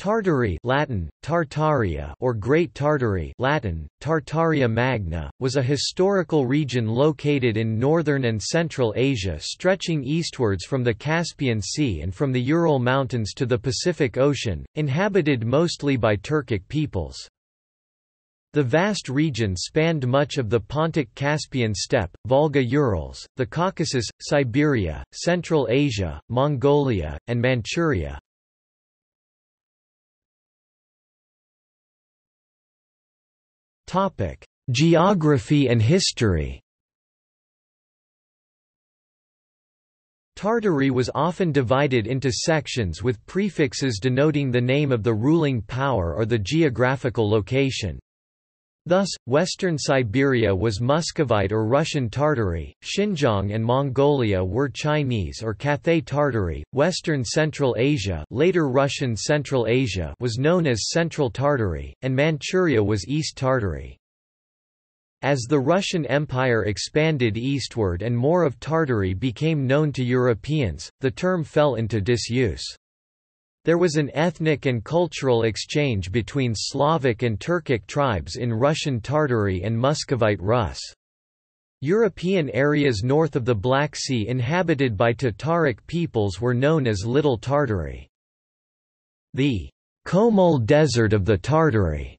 Tartary (Latin: Tartaria) or Great Tartary (Latin: Tartaria Magna) was a historical region located in northern and central Asia, stretching eastwards from the Caspian Sea and from the Ural Mountains to the Pacific Ocean, inhabited mostly by Turkic peoples. The vast region spanned much of the Pontic-Caspian steppe, Volga-Urals, the Caucasus, Siberia, Central Asia, Mongolia, and Manchuria. Geography and history. Tartary was often divided into sections with prefixes denoting the name of the ruling power or the geographical location. Thus, western Siberia was Muscovite or Russian Tartary, Xinjiang and Mongolia were Chinese or Cathay Tartary, western Central Asia, later Russian Central Asia was known as Central Tartary, and Manchuria was East Tartary. As the Russian Empire expanded eastward and more of Tartary became known to Europeans, the term fell into disuse. There was an ethnic and cultural exchange between Slavic and Turkic tribes in Russian Tartary and Muscovite Rus. European areas north of the Black Sea inhabited by Tataric peoples were known as Little Tartary. The Komol Desert of the Tartary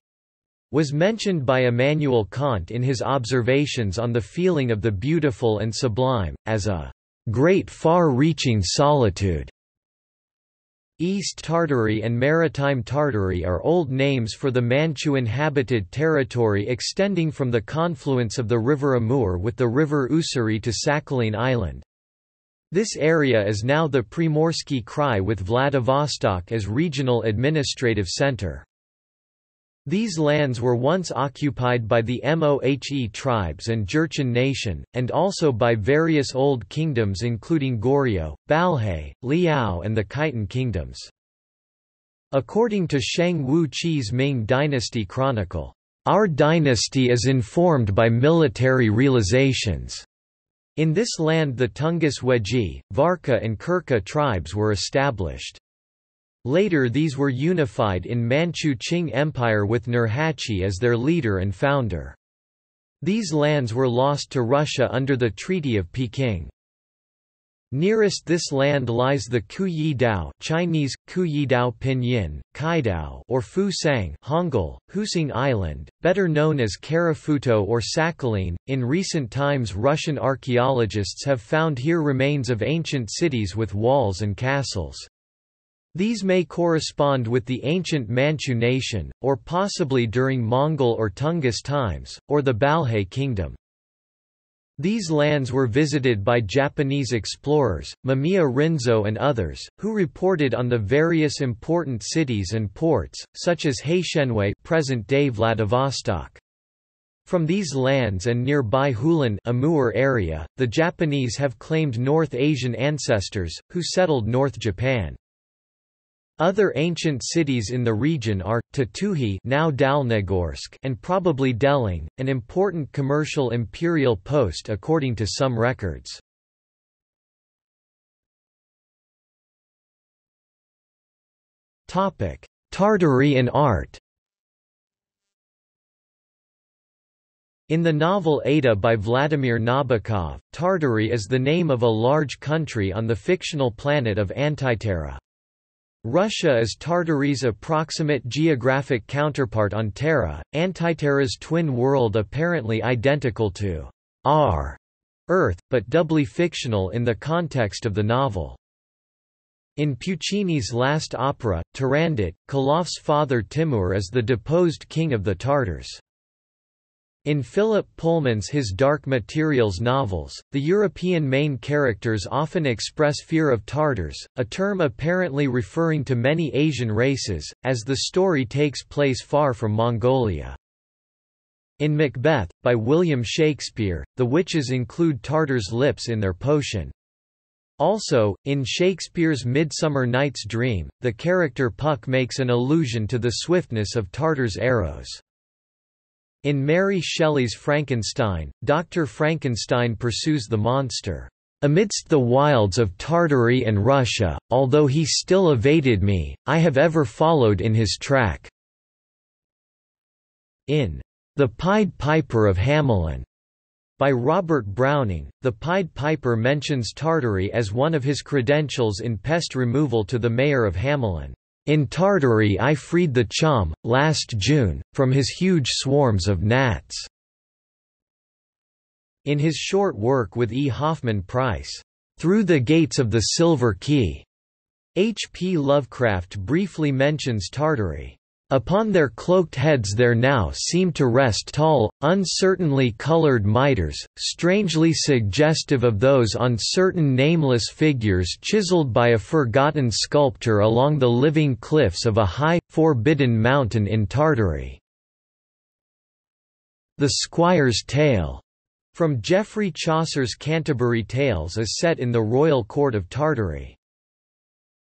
was mentioned by Immanuel Kant in his observations on the feeling of the beautiful and sublime, as a great far-reaching solitude. East Tartary and Maritime Tartary are old names for the Manchu-inhabited territory extending from the confluence of the River Amur with the River Ussuri to Sakhalin Island. This area is now the Primorsky Krai with Vladivostok as regional administrative center. These lands were once occupied by the Mohe tribes and Jurchen Nation, and also by various old kingdoms including Goryeo, Balhae, Liao and the Khitan kingdoms. According to Sheng Wu Qi's Ming Dynasty Chronicle, "Our dynasty is informed by military realizations." In this land the Tungus Weji, Varka and Kirka tribes were established. Later these were unified in Manchu Qing Empire with Nurhaci as their leader and founder. These lands were lost to Russia under the Treaty of Peking. Nearest this land lies the Kuyi Dao (Chinese: Kuyi Dao, Pinyin: Kaidao) or Fusang (Hangul: Husing Island), better known as Karafuto or Sakhalin. In recent times, Russian archaeologists have found here remains of ancient cities with walls and castles. These may correspond with the ancient Manchu nation, or possibly during Mongol or Tungus times, or the Balhae kingdom. These lands were visited by Japanese explorers, Mamiya Rinzo and others, who reported on the various important cities and ports, such as Heishenwei present-day Vladivostok. From these lands and nearby Hulun Amur area, the Japanese have claimed North Asian ancestors, who settled North Japan. Other ancient cities in the region are Tatuhi, now Dalnegorsk, and probably Delling, an important commercial imperial post according to some records. Topic: Tartary and art. In the novel Ada by Vladimir Nabokov, Tartary is the name of a large country on the fictional planet of Antikythera. Russia is Tartary's approximate geographic counterpart on Terra, Antikythera's twin world apparently identical to our Earth, but doubly fictional in the context of the novel. In Puccini's last opera, Turandot, Koloff's father Timur is the deposed king of the Tartars. In Philip Pullman's His Dark Materials novels, the European main characters often express fear of Tartars, a term apparently referring to many Asian races, as the story takes place far from Mongolia. In Macbeth, by William Shakespeare, the witches include Tartars' lips in their potion. Also, in Shakespeare's Midsummer Night's Dream, the character Puck makes an allusion to the swiftness of Tartars' arrows. In Mary Shelley's Frankenstein, Dr. Frankenstein pursues the monster, Amidst the wilds of Tartary and Russia, although he still evaded me, I have ever followed in his track." In The Pied Piper of Hamelin, by Robert Browning, the Pied Piper mentions Tartary as one of his credentials in pest removal to the mayor of Hamelin. "In Tartary I freed the Cham, last June, from his huge swarms of gnats." In his short work with E. Hoffmann Price, "Through the Gates of the Silver Key," H.P. Lovecraft briefly mentions Tartary. "Upon their cloaked heads there now seem to rest tall, uncertainly colored mitres, strangely suggestive of those on certain nameless figures chiseled by a forgotten sculptor along the living cliffs of a high, forbidden mountain in Tartary." The Squire's Tale, from Geoffrey Chaucer's Canterbury Tales, is set in the royal court of Tartary.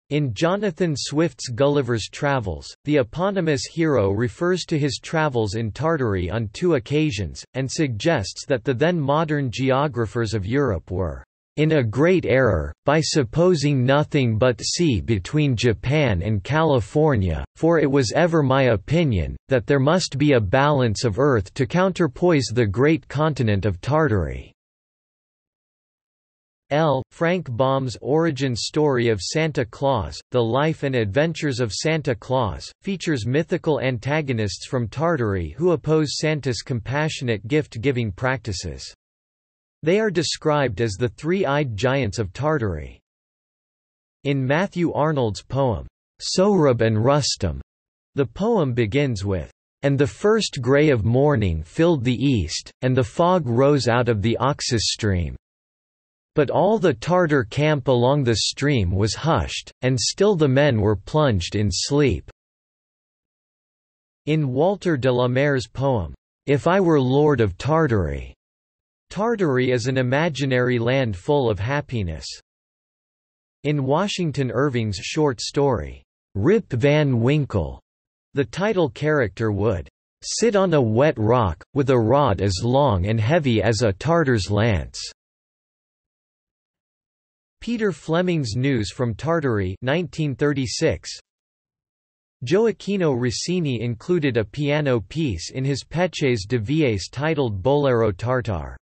In Jonathan Swift's Gulliver's Travels, the eponymous hero refers to his travels in Tartary on two occasions, and suggests that the then-modern geographers of Europe were "in a great error, by supposing nothing but sea between Japan and California, for it was ever my opinion, that there must be a balance of earth to counterpoise the great continent of Tartary." L. Frank Baum's origin story of Santa Claus, The Life and Adventures of Santa Claus, features mythical antagonists from Tartary who oppose Santa's compassionate gift-giving practices. They are described as the three-eyed giants of Tartary. In Matthew Arnold's poem, Sohrab and Rustum, the poem begins with, "And the first grey of morning filled the east, and the fog rose out of the Oxus stream. But all the Tartar camp along the stream was hushed, and still the men were plunged in sleep." In Walter de la Mare's poem, If I Were Lord of Tartary, Tartary is an imaginary land full of happiness. In Washington Irving's short story, Rip Van Winkle, the title character would sit on a wet rock, with a rod as long and heavy as a Tartar's lance. Peter Fleming's News from Tartary, 1936. Gioacchino Rossini included a piano piece in his Peces de Vies titled Bolero Tartare.